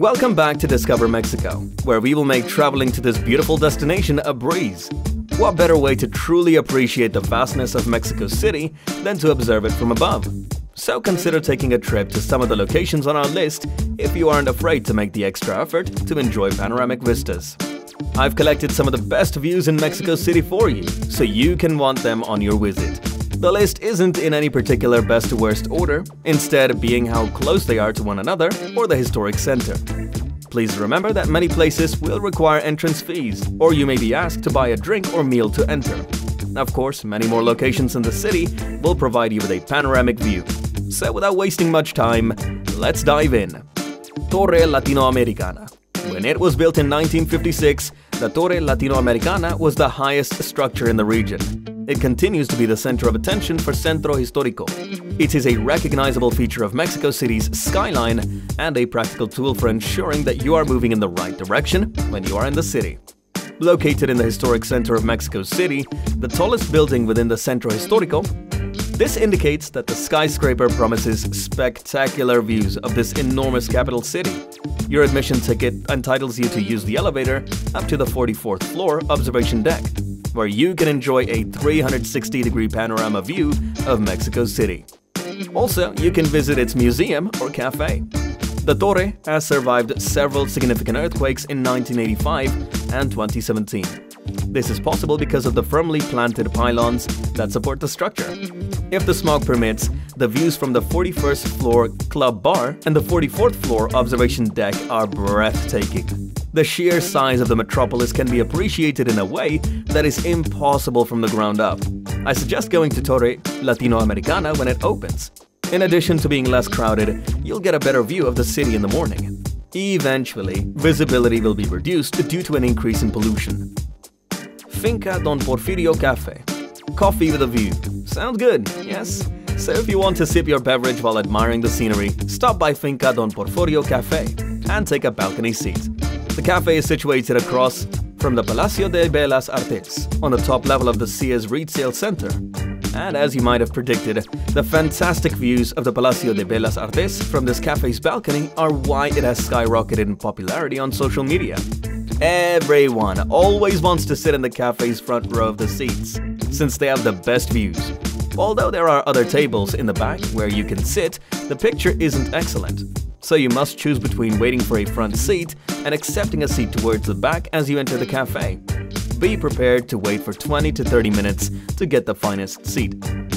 Welcome back to Discover Mexico, where we will make traveling to this beautiful destination a breeze. What better way to truly appreciate the vastness of Mexico City than to observe it from above? So consider taking a trip to some of the locations on our list if you aren't afraid to make the extra effort to enjoy panoramic vistas. I've collected some of the best views in Mexico City for you, so you can want them on your visit. The list isn't in any particular best to worst order, instead being how close they are to one another or the historic center. Please remember that many places will require entrance fees, or you may be asked to buy a drink or meal to enter. Of course, many more locations in the city will provide you with a panoramic view. So without wasting much time, let's dive in. Torre Latinoamericana. When it was built in 1956, the Torre Latinoamericana was the highest structure in the region. It continues to be the center of attention for Centro Histórico. It is a recognizable feature of Mexico City's skyline and a practical tool for ensuring that you are moving in the right direction when you are in the city. Located in the historic center of Mexico City, the tallest building within the Centro Histórico, this indicates that the skyscraper promises spectacular views of this enormous capital city. Your admission ticket entitles you to use the elevator up to the 44th floor observation deck, where you can enjoy a 360-degree panorama view of Mexico City. Also, you can visit its museum or cafe. The Torre has survived several significant earthquakes in 1985 and 2017. This is possible because of the firmly planted pylons that support the structure. If the smog permits, the views from the 41st floor club bar and the 44th floor observation deck are breathtaking. The sheer size of the metropolis can be appreciated in a way that is impossible from the ground up. I suggest going to Torre Latinoamericana when it opens. In addition to being less crowded, you'll get a better view of the city in the morning. Eventually, visibility will be reduced due to an increase in pollution. Finca Don Porfirio Café. Coffee with a view. Sounds good, yes? So if you want to sip your beverage while admiring the scenery, stop by Finca Don Porfirio Café and take a balcony seat. The cafe is situated across from the Palacio de Bellas Artes, on the top level of the Sears Retail Center. And as you might have predicted, the fantastic views of the Palacio de Bellas Artes from this cafe's balcony are why it has skyrocketed in popularity on social media. Everyone always wants to sit in the cafe's front row of the seats, since they have the best views. Although there are other tables in the back where you can sit, the picture isn't excellent. So you must choose between waiting for a front seat and accepting a seat towards the back as you enter the cafe. Be prepared to wait for 20 to 30 minutes to get the finest seat.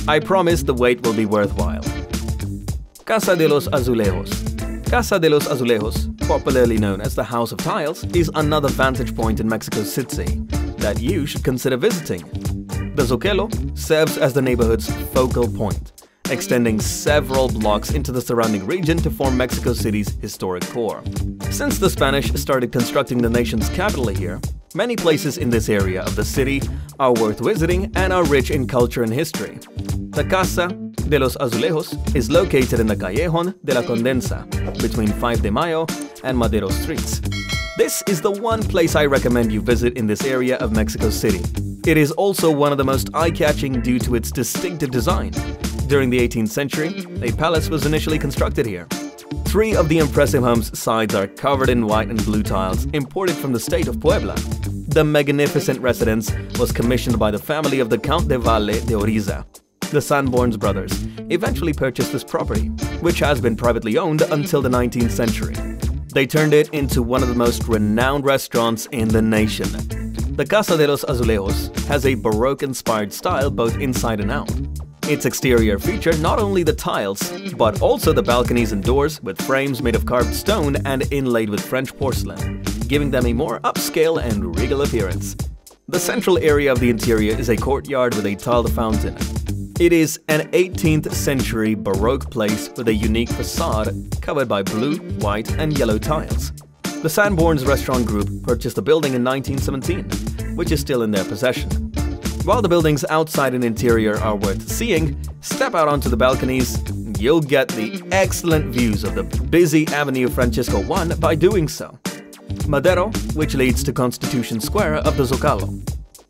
I promise the wait will be worthwhile. Casa de los Azulejos. Casa de los Azulejos, popularly known as the House of Tiles, is another vantage point in Mexico City that you should consider visiting. The Zócalo serves as the neighborhood's focal point, extending several blocks into the surrounding region to form Mexico City's historic core. Since the Spanish started constructing the nation's capital here, many places in this area of the city are worth visiting and are rich in culture and history. The Casa de los Azulejos is located in the Callejón de la Condesa, between 5 de Mayo and Madero Streets. This is the one place I recommend you visit in this area of Mexico City. It is also one of the most eye-catching due to its distinctive design. During the 18th century, a palace was initially constructed here. Three of the impressive home's sides are covered in white and blue tiles imported from the state of Puebla. The magnificent residence was commissioned by the family of the Count de Valle de Oriza. The Sanborns brothers eventually purchased this property, which has been privately owned until the 19th century. They turned it into one of the most renowned restaurants in the nation. The Casa de los Azulejos has a Baroque-inspired style both inside and out. Its exterior feature not only the tiles, but also the balconies and doors with frames made of carved stone and inlaid with French porcelain, giving them a more upscale and regal appearance. The central area of the interior is a courtyard with a tiled fountain. It is an 18th century Baroque place with a unique facade covered by blue, white, and yellow tiles. The Sanborns Restaurant Group purchased the building in 1917, which is still in their possession. While the buildings outside and interior are worth seeing, step out onto the balconies. You'll get the excellent views of the busy Avenue Francisco I by doing so. Madero, which leads to Constitution Square of the Zócalo.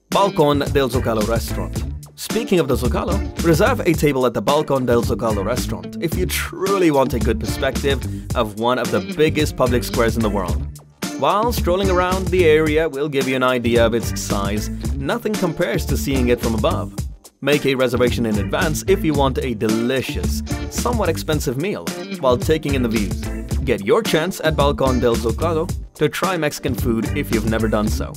Balcón del Zócalo Restaurant. Speaking of the Zócalo, reserve a table at the Balcón del Zócalo Restaurant if you truly want a good perspective of one of the biggest public squares in the world. While strolling around the area will give you an idea of its size, nothing compares to seeing it from above. Make a reservation in advance if you want a delicious, somewhat expensive meal while taking in the views. Get your chance at Balcón del Zócalo to try Mexican food if you've never done so.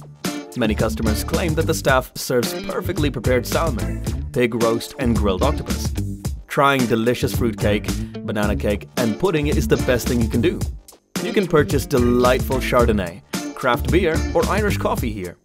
Many customers claim that the staff serves perfectly prepared salmon, pig roast and grilled octopus. Trying delicious fruit cake, banana cake and pudding is the best thing you can do. You can purchase delightful Chardonnay, craft beer or Irish coffee here.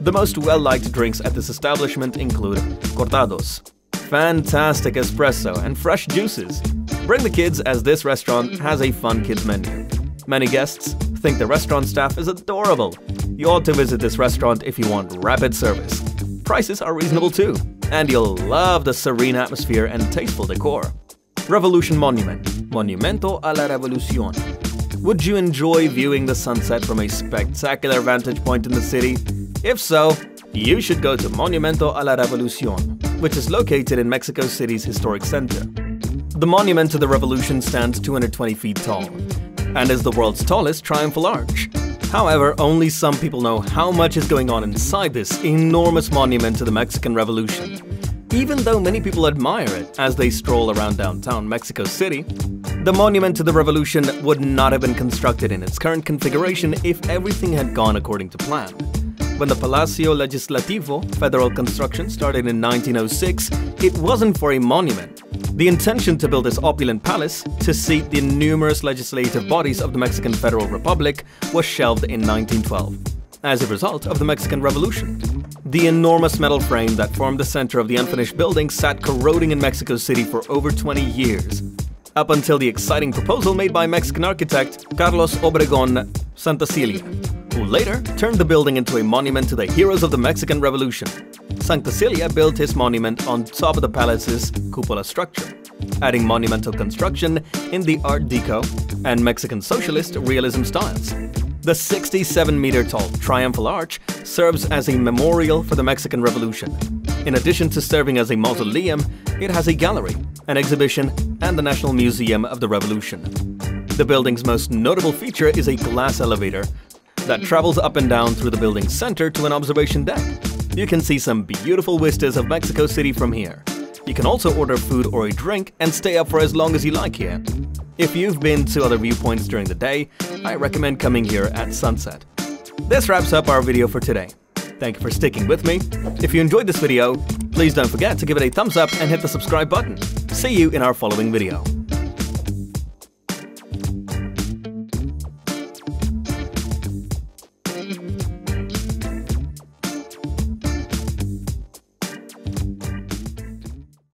The most well-liked drinks at this establishment include cortados, fantastic espresso and fresh juices. Bring the kids as this restaurant has a fun kids menu. Many guests think the restaurant staff is adorable. You ought to visit this restaurant if you want rapid service. Prices are reasonable too, and you'll love the serene atmosphere and tasteful decor. Revolution Monument, Monumento a la Revolución. Would you enjoy viewing the sunset from a spectacular vantage point in the city? If so, you should go to Monumento a la Revolución, which is located in Mexico City's historic center. The Monument to the Revolution stands 220 feet tall and is the world's tallest triumphal arch. However, only some people know how much is going on inside this enormous monument to the Mexican Revolution. Even though many people admire it as they stroll around downtown Mexico City, the Monument to the Revolution would not have been constructed in its current configuration if everything had gone according to plan. When the Palacio Legislativo federal construction started in 1906, it wasn't for a monument. The intention to build this opulent palace to seat the numerous legislative bodies of the Mexican Federal Republic was shelved in 1912, as a result of the Mexican Revolution. The enormous metal frame that formed the center of the unfinished building sat corroding in Mexico City for over 20 years, up until the exciting proposal made by Mexican architect Carlos Obregón Santacilia, who later turned the building into a monument to the heroes of the Mexican Revolution. Santacilia built his monument on top of the palace's cupola structure, adding monumental construction in the Art Deco and Mexican Socialist realism styles. The 67-meter-tall triumphal arch serves as a memorial for the Mexican Revolution. In addition to serving as a mausoleum, it has a gallery, an exhibition, and the National Museum of the Revolution. The building's most notable feature is a glass elevator that travels up and down through the building's center to an observation deck. You can see some beautiful vistas of Mexico City from here. You can also order food or a drink and stay up for as long as you like here. If you've been to other viewpoints during the day, I recommend coming here at sunset. This wraps up our video for today. Thank you for sticking with me. If you enjoyed this video, please don't forget to give it a thumbs up and hit the subscribe button. See you in our following video.